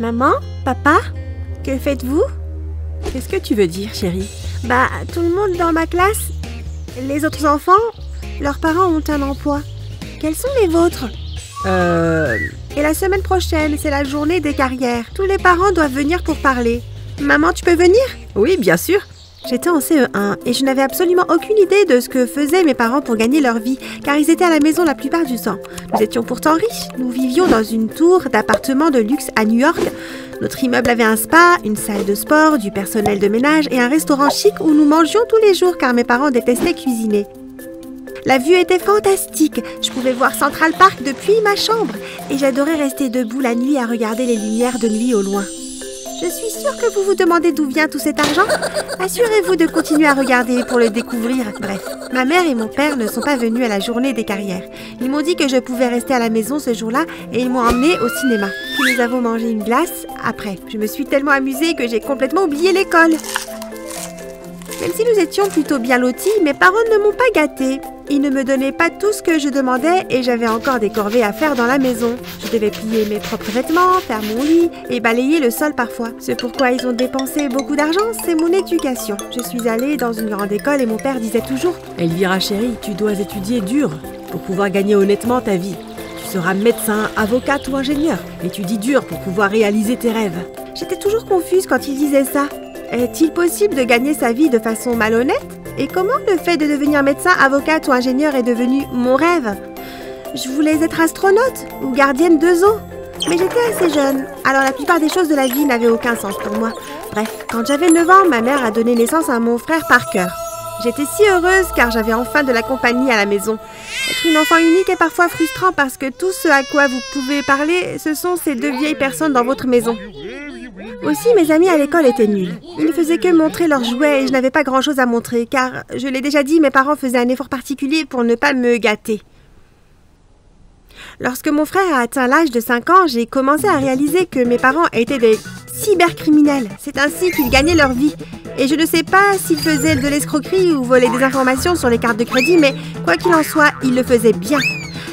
Maman, papa, que faites-vous? Qu'est-ce que tu veux dire, chérie? Bah, tout le monde dans ma classe, les autres enfants, leurs parents ont un emploi. Quels sont les vôtres? Et la semaine prochaine, c'est la journée des carrières. Tous les parents doivent venir pour parler. Maman, tu peux venir? Oui, bien sûr. J'étais en CE1 et je n'avais absolument aucune idée de ce que faisaient mes parents pour gagner leur vie, car ils étaient à la maison la plupart du temps. Nous étions pourtant riches. Nous vivions dans une tour d'appartements de luxe à New York. Notre immeuble avait un spa, une salle de sport, du personnel de ménage et un restaurant chic où nous mangions tous les jours car mes parents détestaient cuisiner. La vue était fantastique. Je pouvais voir Central Park depuis ma chambre et j'adorais rester debout la nuit à regarder les lumières de nuit au loin. Je suis sûre que vous vous demandez d'où vient tout cet argent. Assurez-vous de continuer à regarder pour le découvrir. Bref, ma mère et mon père ne sont pas venus à la journée des carrières. Ils m'ont dit que je pouvais rester à la maison ce jour-là et ils m'ont emmenée au cinéma. Puis nous avons mangé une glace après. Je me suis tellement amusée que j'ai complètement oublié l'école. Même si nous étions plutôt bien lotis, mes parents ne m'ont pas gâtée. Ils ne me donnaient pas tout ce que je demandais et j'avais encore des corvées à faire dans la maison. Je devais plier mes propres vêtements, faire mon lit et balayer le sol parfois. C'est pourquoi ils ont dépensé beaucoup d'argent, c'est mon éducation. Je suis allée dans une grande école et mon père disait toujours « Elvira chérie, tu dois étudier dur pour pouvoir gagner honnêtement ta vie. Tu seras médecin, avocate ou ingénieur. Étudie dur pour pouvoir réaliser tes rêves. » J'étais toujours confuse quand ils disaient ça. Est-il possible de gagner sa vie de façon malhonnête? Et comment le fait de devenir médecin, avocate ou ingénieur est devenu mon rêve? Je voulais être astronaute ou gardienne de zoo. Mais j'étais assez jeune, alors la plupart des choses de la vie n'avaient aucun sens pour moi. Bref, quand j'avais 9 ans, ma mère a donné naissance à mon frère Parker. J'étais si heureuse car j'avais enfin de la compagnie à la maison. Être une enfant unique est parfois frustrant parce que tout ce à quoi vous pouvez parler, ce sont ces deux vieilles personnes dans votre maison. Aussi, mes amis à l'école étaient nuls. Ils ne faisaient que montrer leurs jouets et je n'avais pas grand-chose à montrer, car, je l'ai déjà dit, mes parents faisaient un effort particulier pour ne pas me gâter. Lorsque mon frère a atteint l'âge de 5 ans, j'ai commencé à réaliser que mes parents étaient des cybercriminels. C'est ainsi qu'ils gagnaient leur vie. Et je ne sais pas s'ils faisaient de l'escroquerie ou volaient des informations sur les cartes de crédit, mais quoi qu'il en soit, ils le faisaient bien.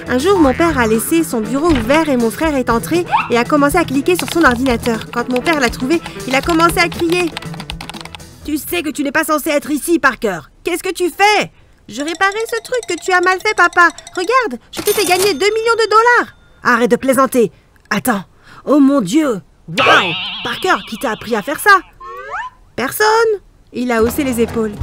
Un jour, mon père a laissé son bureau ouvert et mon frère est entré et a commencé à cliquer sur son ordinateur. Quand mon père l'a trouvé, il a commencé à crier. « Tu sais que tu n'es pas censé être ici, Parker. Qu'est-ce que tu fais? Je réparais ce truc que tu as mal fait, papa. Regarde, je t'ai fait gagner 2 millions de dollars. » Arrête de plaisanter. Attends. Oh mon Dieu. Waouh. Parker, qui t'a appris à faire ça? Personne. Il a haussé les épaules.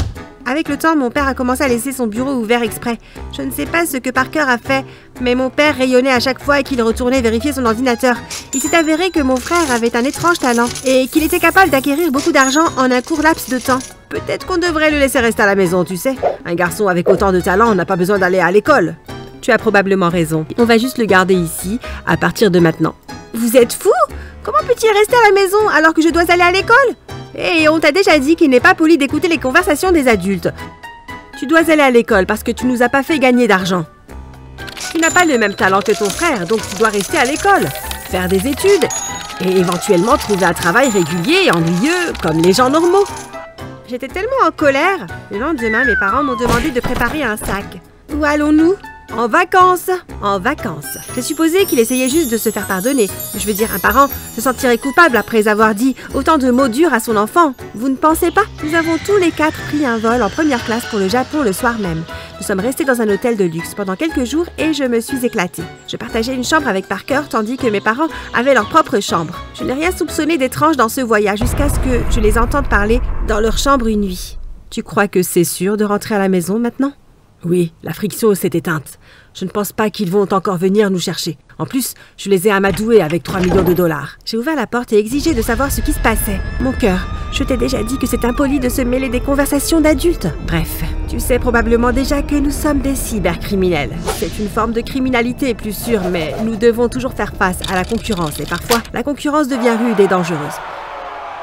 Avec le temps, mon père a commencé à laisser son bureau ouvert exprès. Je ne sais pas ce que Parker a fait, mais mon père rayonnait à chaque fois qu'il retournait vérifier son ordinateur. Il s'est avéré que mon frère avait un étrange talent et qu'il était capable d'acquérir beaucoup d'argent en un court laps de temps. Peut-être qu'on devrait le laisser rester à la maison, tu sais. Un garçon avec autant de talent n'a pas besoin d'aller à l'école. Tu as probablement raison. On va juste le garder ici à partir de maintenant. Vous êtes fou? Comment peut-il rester à la maison alors que je dois aller à l'école? Et on t'a déjà dit qu'il n'est pas poli d'écouter les conversations des adultes. Tu dois aller à l'école parce que tu nous as pas fait gagner d'argent. Tu n'as pas le même talent que ton frère, donc tu dois rester à l'école, faire des études et éventuellement trouver un travail régulier et ennuyeux comme les gens normaux. J'étais tellement en colère. Le lendemain, mes parents m'ont demandé de préparer un sac. Où allons-nous? En vacances! En vacances! J'ai supposé qu'il essayait juste de se faire pardonner. Je veux dire, un parent se sentirait coupable après avoir dit autant de mots durs à son enfant. Vous ne pensez pas? Nous avons tous les 4 pris un vol en première classe pour le Japon le soir même. Nous sommes restés dans un hôtel de luxe pendant quelques jours et je me suis éclatée. Je partageais une chambre avec Parker tandis que mes parents avaient leur propre chambre. Je n'ai rien soupçonné d'étrange dans ce voyage jusqu'à ce que je les entende parler dans leur chambre une nuit. Tu crois que c'est sûr de rentrer à la maison maintenant? Oui, la friction s'est éteinte. Je ne pense pas qu'ils vont encore venir nous chercher. En plus, je les ai amadoués avec 3 millions de dollars. J'ai ouvert la porte et exigé de savoir ce qui se passait. Mon cœur, je t'ai déjà dit que c'est impoli de se mêler des conversations d'adultes. Bref, tu sais probablement déjà que nous sommes des cybercriminels. C'est une forme de criminalité, plus sûre, mais nous devons toujours faire face à la concurrence. Et parfois, la concurrence devient rude et dangereuse.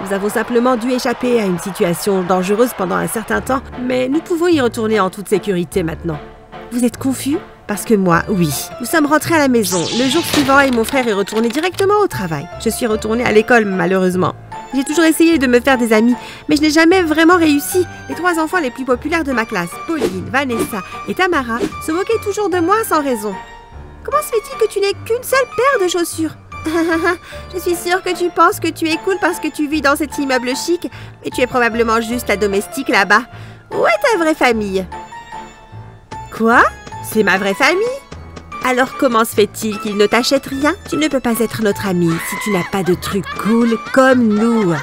Nous avons simplement dû échapper à une situation dangereuse pendant un certain temps, mais nous pouvons y retourner en toute sécurité maintenant. Vous êtes confus? Parce que moi, oui. Nous sommes rentrés à la maison le jour suivant et mon frère est retourné directement au travail. Je suis retournée à l'école, malheureusement. J'ai toujours essayé de me faire des amis, mais je n'ai jamais vraiment réussi. Les 3 enfants les plus populaires de ma classe, Pauline, Vanessa et Tamara, se moquaient toujours de moi sans raison. Comment se fait-il que tu n'aies qu'une seule paire de chaussures? Je suis sûre que tu penses que tu es cool parce que tu vis dans cet immeuble chic, mais tu es probablement juste la domestique là-bas. Où est ta vraie famille? Quoi? C'est ma vraie famille? Alors comment se fait-il qu'ils ne t'achètent rien? Tu ne peux pas être notre amie si tu n'as pas de trucs cool comme nous.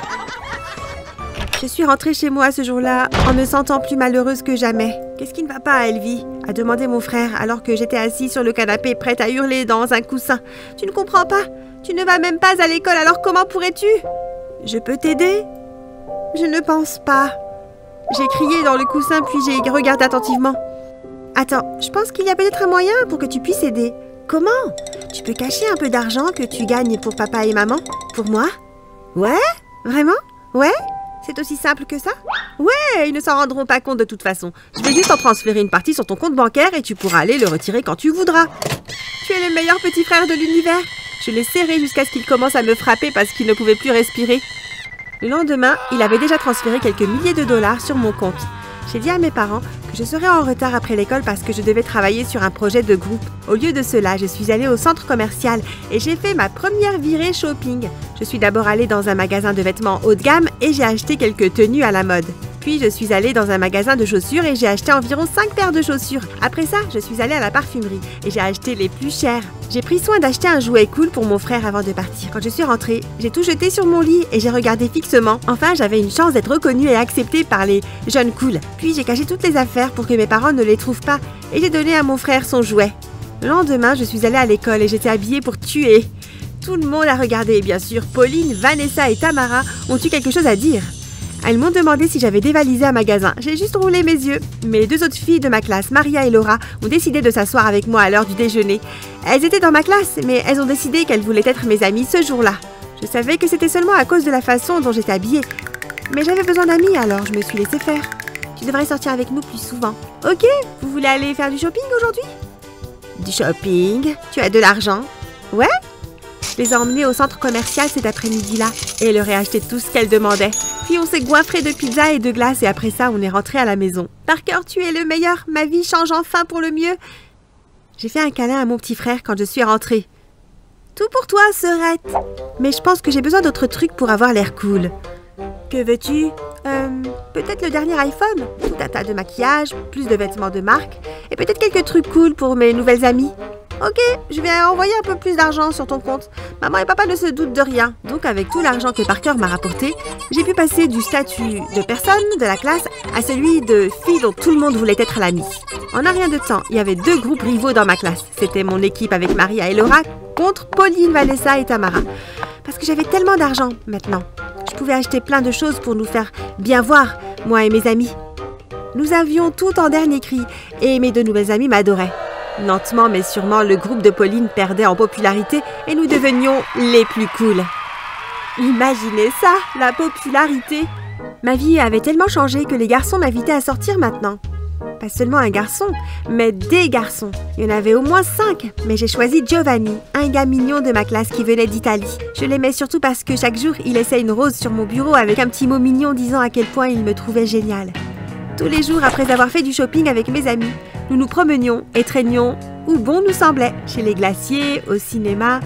Je suis rentrée chez moi ce jour-là en me sentant plus malheureuse que jamais. Qu'est-ce qui ne va pas, Elvie? A demandé mon frère alors que j'étais assise sur le canapé prête à hurler dans un coussin. Tu ne comprends pas? Tu ne vas même pas à l'école, alors comment pourrais-tu? Je peux t'aider? Je ne pense pas. J'ai crié dans le coussin puis j'ai regardé attentivement. Attends, je pense qu'il y a peut-être un moyen pour que tu puisses aider. Comment? Tu peux cacher un peu d'argent que tu gagnes pour papa et maman? Pour moi? Ouais? Vraiment? Ouais? C'est aussi simple que ça? Ouais, ils ne s'en rendront pas compte de toute façon. Je vais juste en transférer une partie sur ton compte bancaire et tu pourras aller le retirer quand tu voudras. Tu es le meilleur petit frère de l'univers. Je l'ai serré jusqu'à ce qu'il commence à me frapper parce qu'il ne pouvait plus respirer. Le lendemain, il avait déjà transféré quelques milliers de dollars sur mon compte. J'ai dit à mes parents que je serais en retard après l'école parce que je devais travailler sur un projet de groupe. Au lieu de cela, je suis allée au centre commercial et j'ai fait ma première virée shopping. Je suis d'abord allée dans un magasin de vêtements haut de gamme et j'ai acheté quelques tenues à la mode. Puis je suis allée dans un magasin de chaussures et j'ai acheté environ 5 paires de chaussures. Après ça, je suis allée à la parfumerie et j'ai acheté les plus chères. J'ai pris soin d'acheter un jouet cool pour mon frère avant de partir. Quand je suis rentrée, j'ai tout jeté sur mon lit et j'ai regardé fixement. Enfin, j'avais une chance d'être reconnue et acceptée par les jeunes cool. Puis j'ai caché toutes les affaires pour que mes parents ne les trouvent pas et j'ai donné à mon frère son jouet. Le lendemain, je suis allée à l'école et j'étais habillée pour tuer. Tout le monde a regardé et bien sûr, Pauline, Vanessa et Tamara ont eu quelque chose à dire. Elles m'ont demandé si j'avais dévalisé un magasin. J'ai juste roulé mes yeux. Mais les deux autres filles de ma classe, Maria et Laura, ont décidé de s'asseoir avec moi à l'heure du déjeuner. Elles étaient dans ma classe, mais elles ont décidé qu'elles voulaient être mes amies ce jour-là. Je savais que c'était seulement à cause de la façon dont j'étais habillée. Mais j'avais besoin d'amis, alors je me suis laissée faire. Tu devrais sortir avec nous plus souvent. Ok, vous voulez aller faire du shopping aujourd'hui? Du shopping? Tu as de l'argent? Ouais? Je les ai emmenées au centre commercial cet après-midi-là et leur ai acheté tout ce qu'elles demandaient. Puis on s'est goinfré de pizza et de glace et après ça, on est rentré à la maison. Parker, tu es le meilleur. Ma vie change enfin pour le mieux. J'ai fait un câlin à mon petit frère quand je suis rentrée. Tout pour toi, sœurette. Mais je pense que j'ai besoin d'autres trucs pour avoir l'air cool. Que veux-tu? Peut-être le dernier iPhone, tout un tas de maquillage, plus de vêtements de marque et peut-être quelques trucs cool pour mes nouvelles amies. Ok, je vais envoyer un peu plus d'argent sur ton compte. Maman et papa ne se doutent de rien. Donc avec tout l'argent que Parker m'a rapporté, j'ai pu passer du statut de personne de la classe à celui de fille dont tout le monde voulait être l'ami. En un rien de temps, il y avait 2 groupes rivaux dans ma classe. C'était mon équipe avec Maria et Laura contre Pauline, Vanessa et Tamara. Parce que j'avais tellement d'argent maintenant. Je pouvais acheter plein de choses pour nous faire bien voir, moi et mes amis. Nous avions tout en dernier cri et mes 2 nouvelles amies m'adoraient. Lentement mais sûrement, le groupe de Pauline perdait en popularité et nous devenions les plus cool. Imaginez ça, la popularité! Ma vie avait tellement changé que les garçons m'invitaient à sortir maintenant. Pas seulement un garçon, mais des garçons. Il y en avait au moins 5, mais j'ai choisi Giovanni, un gars mignon de ma classe qui venait d'Italie. Je l'aimais surtout parce que chaque jour, il laissait une rose sur mon bureau avec un petit mot mignon disant à quel point il me trouvait génial. Tous les jours, après avoir fait du shopping avec mes amis, nous nous promenions et traînions où bon nous semblait, chez les glaciers, au cinéma,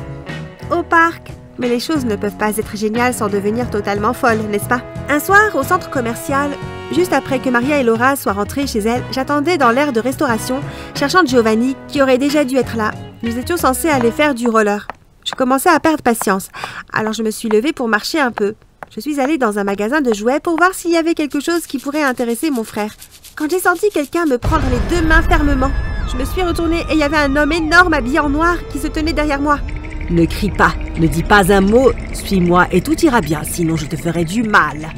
au parc. Mais les choses ne peuvent pas être géniales sans devenir totalement folles, n'est-ce pas? Un soir, au centre commercial, juste après que Maria et Laura soient rentrées chez elles, j'attendais dans l'aire de restauration, cherchant Giovanni, qui aurait déjà dû être là. Nous étions censés aller faire du roller. Je commençais à perdre patience, alors je me suis levée pour marcher un peu. Je suis allée dans un magasin de jouets pour voir s'il y avait quelque chose qui pourrait intéresser mon frère. Quand j'ai senti quelqu'un me prendre les 2 mains fermement, je me suis retournée et il y avait un homme énorme habillé en noir qui se tenait derrière moi. « Ne crie pas, ne dis pas un mot, suis-moi et tout ira bien, sinon je te ferai du mal. »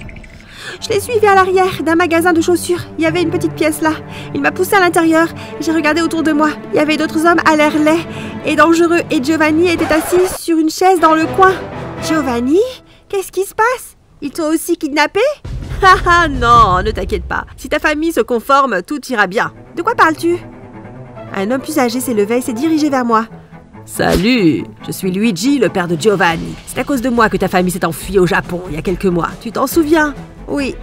Je l'ai suivi à l'arrière d'un magasin de chaussures. Il y avait une petite pièce là. Il m'a poussé à l'intérieur. J'ai regardé autour de moi. Il y avait d'autres hommes à l'air laid et dangereux et Giovanni était assis sur une chaise dans le coin. « Giovanni ? Qu'est-ce qui se passe? Ils t'ont aussi kidnappé? » Haha, non, ne t'inquiète pas. Si ta famille se conforme, tout ira bien. De quoi parles-tu? Un homme plus âgé s'est levé et s'est dirigé vers moi. Salut, je suis Luigi, le père de Giovanni. C'est à cause de moi que ta famille s'est enfuie au Japon il y a quelques mois. Tu t'en souviens? Oui.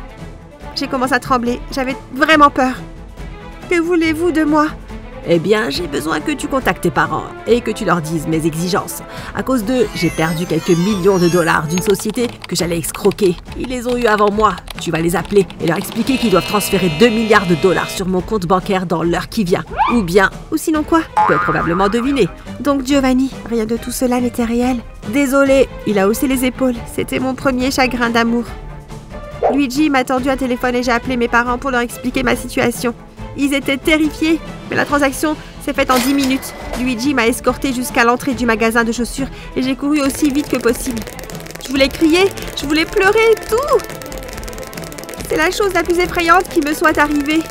J'ai commencé à trembler. J'avais vraiment peur. Que voulez-vous de moi? Eh bien, j'ai besoin que tu contactes tes parents et que tu leur dises mes exigences. À cause d'eux, j'ai perdu quelques millions de dollars d'une société que j'allais escroquer. Ils les ont eus avant moi. Tu vas les appeler et leur expliquer qu'ils doivent transférer 2 milliards de dollars sur mon compte bancaire dans l'heure qui vient. Ou bien, ou sinon quoi? Tu peux probablement deviner. Donc Giovanni, rien de tout cela n'était réel. Désolé, il a haussé les épaules. C'était mon premier chagrin d'amour. Luigi m'a tendu un téléphone et j'ai appelé mes parents pour leur expliquer ma situation. Ils étaient terrifiés, mais la transaction s'est faite en 10 minutes. Luigi m'a escortée jusqu'à l'entrée du magasin de chaussures et j'ai couru aussi vite que possible. Je voulais crier, je voulais pleurer, tout! C'est la chose la plus effrayante qui me soit arrivée.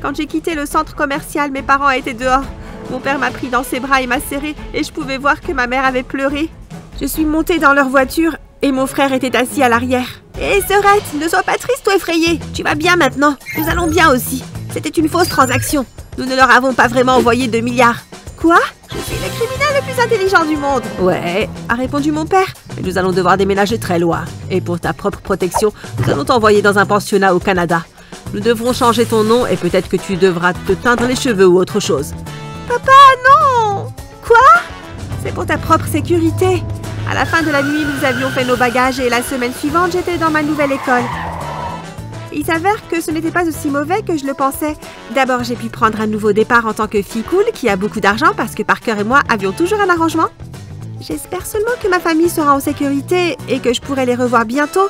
Quand j'ai quitté le centre commercial, mes parents étaient dehors. Mon père m'a pris dans ses bras et m'a serré et je pouvais voir que ma mère avait pleuré. Je suis montée dans leur voiture et mon frère était assis à l'arrière. Hé, sœurette, ne sois pas triste ou effrayée. Tu vas bien maintenant. Nous allons bien aussi. C'était une fausse transaction. Nous ne leur avons pas vraiment envoyé 2 milliards. Quoi? Je suis le criminel le plus intelligent du monde. Ouais, a répondu mon père. Mais nous allons devoir déménager très loin. Et pour ta propre protection, nous allons t'envoyer dans un pensionnat au Canada. Nous devrons changer ton nom et peut-être que tu devras te teindre les cheveux ou autre chose. Papa, non! Quoi? C'est pour ta propre sécurité. À la fin de la nuit, nous avions fait nos bagages et la semaine suivante, j'étais dans ma nouvelle école. Il s'avère que ce n'était pas aussi mauvais que je le pensais. D'abord, j'ai pu prendre un nouveau départ en tant que fille cool qui a beaucoup d'argent parce que Parker et moi avions toujours un arrangement. J'espère seulement que ma famille sera en sécurité et que je pourrai les revoir bientôt.